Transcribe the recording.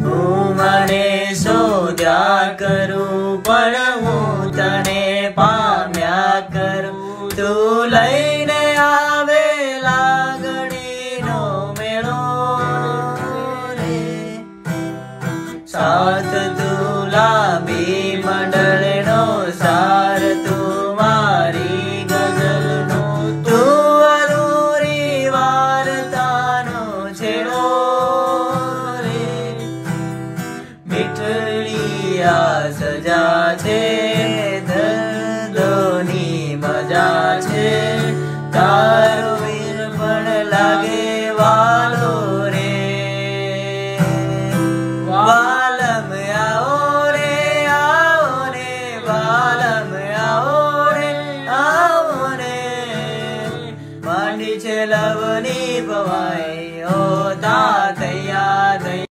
तू मने शोध्या करू पण हूँ तने पाम्या करू। तू लईने आवे लागणीनो मेळो रे साथ।